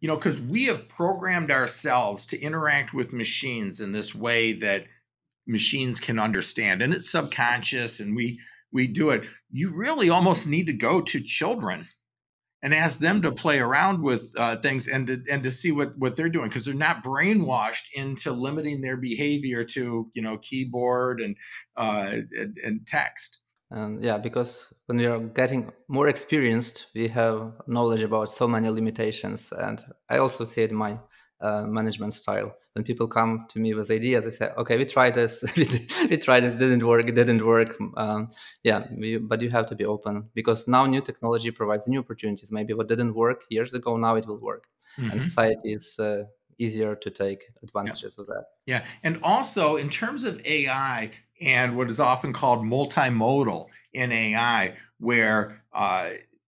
you know, because we have programmed ourselves to interact with machines in this way that machines can understand, and it's subconscious, and we do it. You really almost need to go to children and ask them to play around with things and to see what they're doing, because they're not brainwashed into limiting their behavior to, you know, keyboard and text. Yeah, because when we are getting more experienced, we have knowledge about so many limitations. And I also see it in my management style. When people come to me with ideas, they say, "Okay, we tried this, we tried this, didn't work." But you have to be open, because now new technology provides new opportunities. Maybe what didn't work years ago, now it will work. Mm-hmm. And society is easier to take advantages of that. Yeah, and also in terms of AI, and what is often called multimodal in AI, where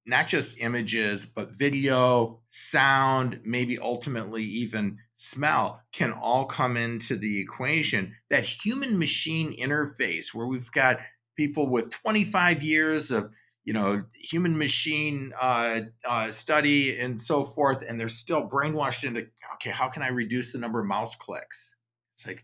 not just images, but video, sound, maybe ultimately even smell can all come into the equation. That human machine interface, where we've got people with 25 years of, you know, human machine study and so forth, and they're still brainwashed into, okay, how can I reduce the number of mouse clicks? It's like,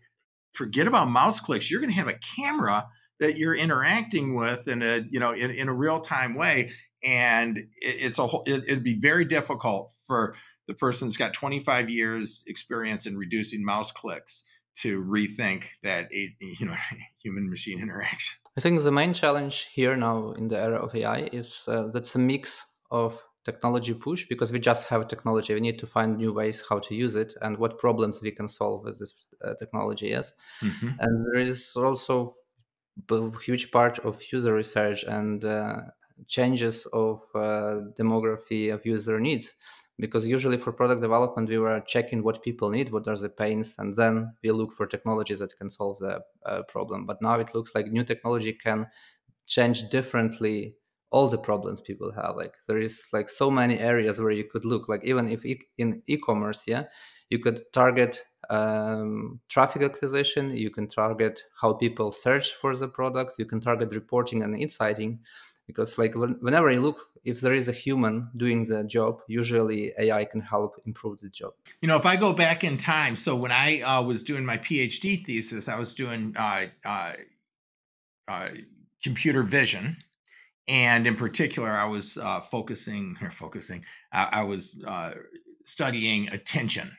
forget about mouse clicks. You're going to have a camera that you're interacting with in a, you know, in a real-time way. And it'd be very difficult for the person that's got 25 years experience in reducing mouse clicks to rethink that, you know, human machine interaction. I think the main challenge here now in the era of AI is that's a mix of technology push, because we just have technology. We need to find new ways how to use it and what problems we can solve with this technology. Yes. Mm-hmm. And there is also a huge part of user research and changes of demography of user needs, because usually for product development, we were checking what people need, what are the pains, and then we look for technologies that can solve the problem. But now it looks like new technology can change differently all the problems people have. Like there is like so many areas where you could look, like even if in e-commerce, yeah, you could target traffic acquisition, you can target how people search for the products, you can target reporting and insighting. Because like whenever you look, if there is a human doing the job, usually AI can help improve the job. You know, if I go back in time, so when I was doing my PhD thesis, I was doing computer vision. And in particular, I was studying attention.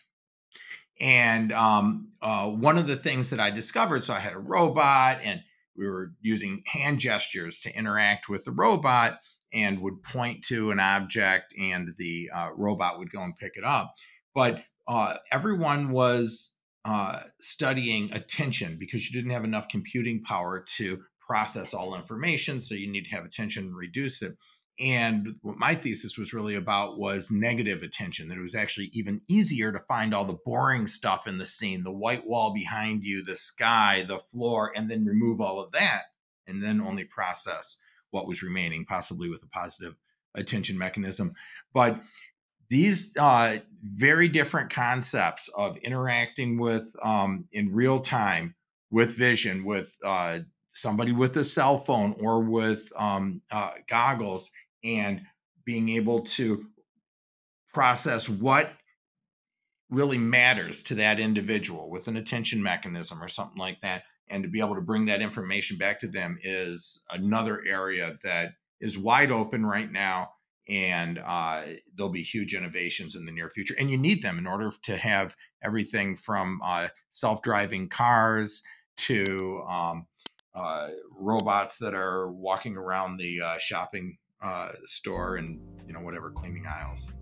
And one of the things that I discovered, so I had a robot and we were using hand gestures to interact with the robot, and would point to an object and the robot would go and pick it up. But everyone was studying attention, because you didn't have enough computing power to process all information. So you need to have attention and reduce it. And what my thesis was really about was negative attention, that it was actually even easier to find all the boring stuff in the scene, the white wall behind you, the sky, the floor, and then remove all of that, and then only process what was remaining, possibly with a positive attention mechanism. But these very different concepts of interacting with, in real time, with vision, with somebody with a cell phone or with goggles, and being able to process what really matters to that individual with an attention mechanism or something like that, and to be able to bring that information back to them is another area that is wide open right now. And there'll be huge innovations in the near future. And you need them in order to have everything from self-driving cars to robots that are walking around the shopping store and, you know, whatever, cleaning aisles.